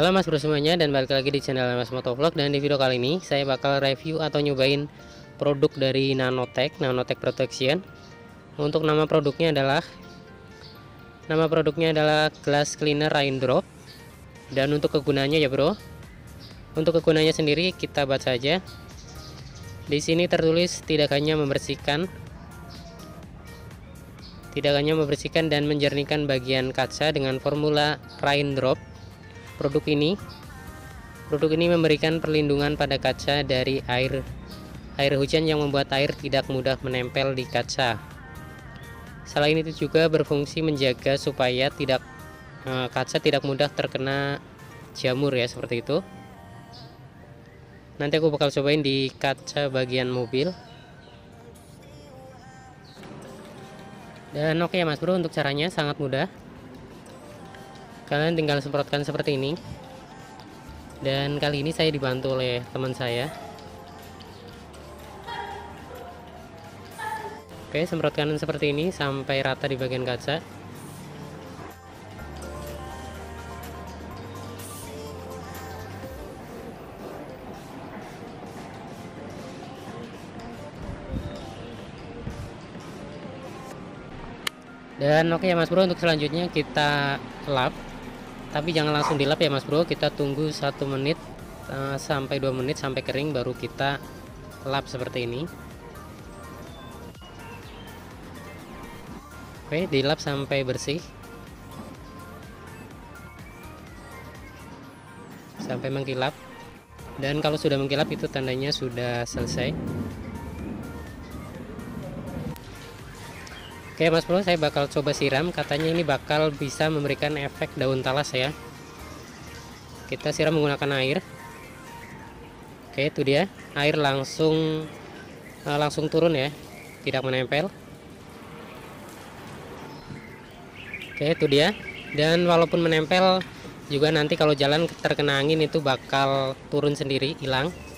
Halo mas bro semuanya, dan balik lagi di channel Mas Motovlog. Dan di video kali ini saya bakal review atau nyobain produk dari Nanotech protection. Untuk nama produknya adalah Glass Cleaner Raindrop. Dan untuk kegunaannya ya bro, untuk kegunaannya sendiri kita baca aja. Di sini tertulis tidak hanya membersihkan dan menjernihkan bagian kaca dengan formula Raindrop. Produk ini memberikan perlindungan pada kaca dari air hujan yang membuat air tidak mudah menempel di kaca. Selain itu juga berfungsi menjaga supaya kaca tidak mudah terkena jamur ya, seperti itu. Nanti aku bakal cobain di kaca bagian mobil. Dan oke mas bro, untuk caranya sangat mudah. Kalian tinggal semprotkan seperti ini. Dan kali ini saya dibantu oleh teman saya. Oke, semprotkan seperti ini sampai rata di bagian kaca. Dan oke ya mas bro, untuk selanjutnya kita lap. Tapi jangan langsung dilap ya mas bro, kita tunggu 1 menit sampai 2 menit sampai kering baru kita lap seperti ini. Oke, dilap sampai bersih, sampai mengkilap. Dan kalau sudah mengkilap itu tandanya sudah selesai. Oke mas bro, saya bakal coba siram. Katanya ini bakal bisa memberikan efek daun talas ya. Kita siram menggunakan air. Oke, itu dia, air langsung turun ya, tidak menempel. Oke, itu dia. Dan walaupun menempel juga, nanti kalau jalan terkena angin itu bakal turun sendiri, hilang.